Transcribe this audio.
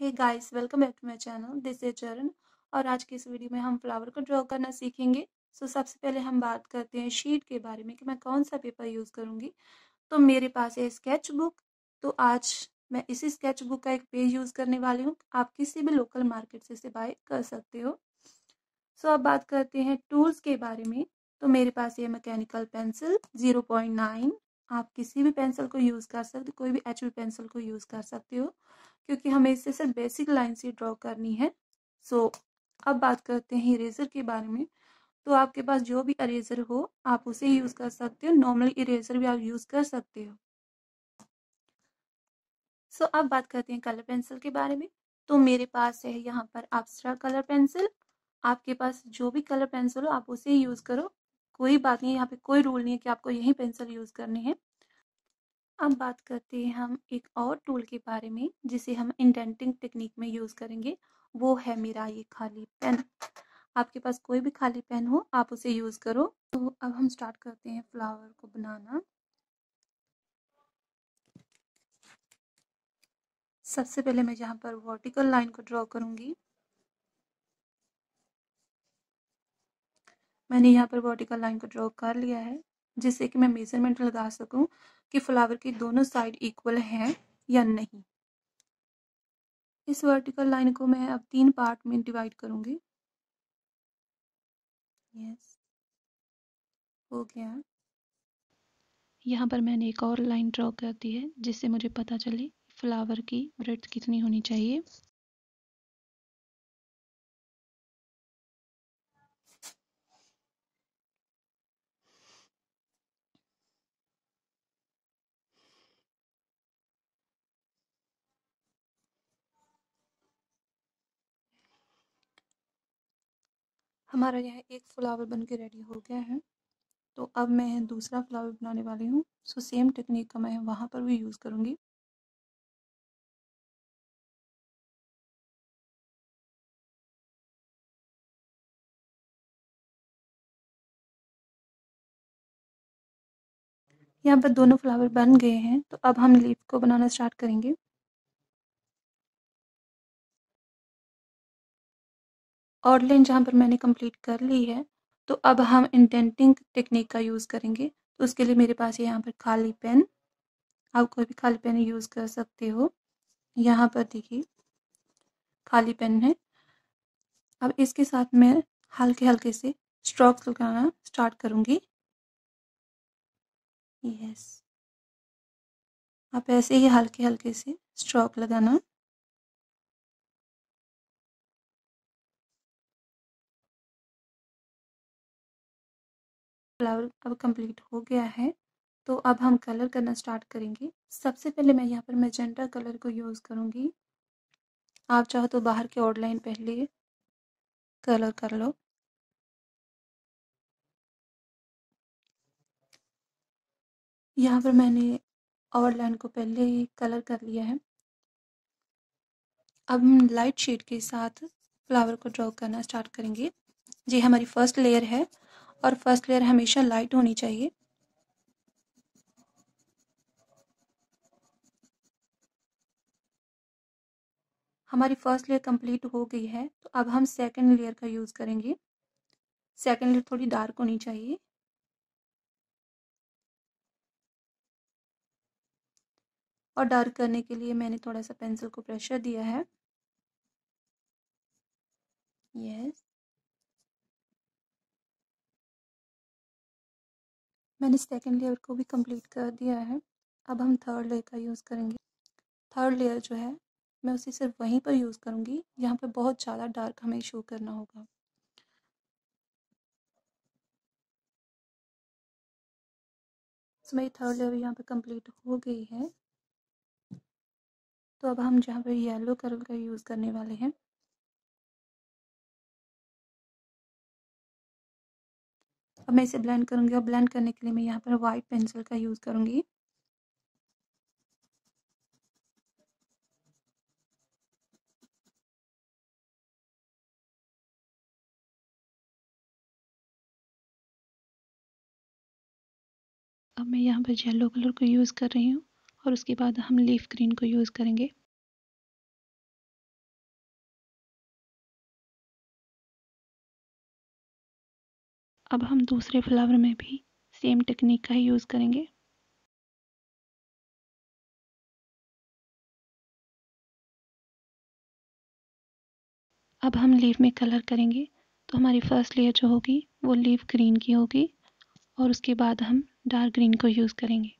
Hey guys, welcome back to my channel, this is Charan. और आज की इस वीडियो में हम फ्लावर को ड्रॉ करना सीखेंगे। सो सबसे पहले हम बात करते हैं शीट के बारे में कि मैं कौन सा पेपर यूज़ करूँगी। तो मेरे पास है स्केच बुक, तो आज मैं इसी स्केच बुक का एक पेज यूज़ करने वाली हूँ। आप किसी भी लोकल मार्केट से इसे बाय कर सकते हो। सो अब बात करते हैं टूल्स के बारे में। तो मेरे पास ये मैकेनिकल पेंसिल 0.9, आप किसी भी पेंसिल को यूज़ कर सकते, कोई भी एचबी पेंसिल को यूज़ कर सकते हो, क्योंकि हमें इससे सिर्फ बेसिक लाइन से ड्रॉ करनी है। सो अब बात करते हैं इरेजर के बारे में। तो आपके पास जो भी इरेजर हो आप उसे यूज़ कर सकते हो, नॉर्मल इरेजर भी आप यूज़ कर सकते हो। सो अब बात करते हैं कलर पेंसिल के बारे में। तो मेरे पास है यहाँ पर अप्सरा कलर पेंसिल। आपके पास जो भी कलर पेंसिल हो आप उसे यूज़ करो, कोई बात नहीं, यहाँ पे कोई रूल नहीं है कि आपको यही पेंसिल यूज़ करनी है। अब बात करते हैं हम एक और टूल के बारे में जिसे हम इंडेंटिंग टेक्निक में यूज़ करेंगे। वो है मेरा ये खाली पेन। आपके पास कोई भी खाली पेन हो आप उसे यूज़ करो। तो अब हम स्टार्ट करते हैं फ्लावर को बनाना। सबसे पहले मैं यहाँ पर वर्टिकल लाइन को ड्रॉ करूँगी। मैंने यहाँ पर वर्टिकल लाइन को ड्रॉ कर लिया है, जिससे कि मैं मेजरमेंट लगा सकूं कि फ्लावर की दोनों साइड इक्वल हैं या नहीं। इस वर्टिकल लाइन को मैं अब 3 पार्ट में डिवाइड करूंगी। यस, हो गया। यहाँ पर मैंने एक और लाइन ड्रॉ कर दी है, जिससे मुझे पता चले फ्लावर की ब्रेथ कितनी होनी चाहिए। हमारा यह एक फ्लावर बन के रेडी हो गया है। तो अब मैं दूसरा फ्लावर बनाने वाली हूँ। सो सेम टेक्निक का मैं वहाँ पर भी यूज़ करूँगी। यहाँ पर दोनों फ्लावर बन गए हैं। तो अब हम लीफ को बनाना स्टार्ट करेंगे। आउटलाइन जहाँ पर मैंने कंप्लीट कर ली है, तो अब हम इंडेंटिंग टेक्निक का यूज़ करेंगे। तो उसके लिए मेरे पास यहाँ पर खाली पेन, आप कोई भी खाली पेन यूज़ कर सकते हो। यहाँ पर देखिए खाली पेन है। अब इसके साथ मैं हल्के हल्के से स्ट्रोक्स लगाना स्टार्ट करूँगी। यस, आप ऐसे ही हल्के हल्के से स्ट्रोक लगाना। फ्लावर अब कंप्लीट हो गया है। तो अब हम कलर करना स्टार्ट करेंगे। सबसे पहले मैं यहाँ पर मैजेंटा कलर को यूज़ करूँगी। आप चाहो तो बाहर के आउटलाइन पहले कलर कर लो। यहाँ पर मैंने आउटलाइन को पहले ही कलर कर लिया है। अब हम लाइट शेड के साथ फ्लावर को ड्रॉ करना स्टार्ट करेंगे। ये हमारी फर्स्ट लेयर है और फर्स्ट लेयर हमेशा लाइट होनी चाहिए। हमारी फर्स्ट लेयर कंप्लीट हो गई है। तो अब हम सेकंड लेयर का यूज़ करेंगे। सेकंड लेयर थोड़ी डार्क होनी चाहिए। और डार्क करने के लिए मैंने थोड़ा सा पेंसिल को प्रेशर दिया है। यस, मैंने सेकेंड लेयर को भी कंप्लीट कर दिया है। अब हम थर्ड लेयर का यूज़ करेंगे। थर्ड लेयर जो है मैं उसे सिर्फ वहीं पर यूज़ करूँगी यहाँ पर बहुत ज़्यादा डार्क हमें शो करना होगा। तो मेरी थर्ड लेयर यहाँ पर कंप्लीट हो गई है। तो अब हम जहाँ पर येलो कलर का यूज़ करने वाले हैं। अब मैं इसे ब्लेंड करूंगी और ब्लेंड करने के लिए मैं यहाँ पर वाइट पेंसिल का यूज़ करूंगी। अब मैं यहाँ पर येलो कलर को यूज़ कर रही हूँ और उसके बाद हम लीफ ग्रीन को यूज़ करेंगे। अब हम दूसरे फ्लावर में भी सेम टेक्निक का ही यूज़ करेंगे। अब हम लीफ में कलर करेंगे, तो हमारी फर्स्ट लेयर जो होगी वो लीफ ग्रीन की होगी और उसके बाद हम डार्क ग्रीन को यूज़ करेंगे।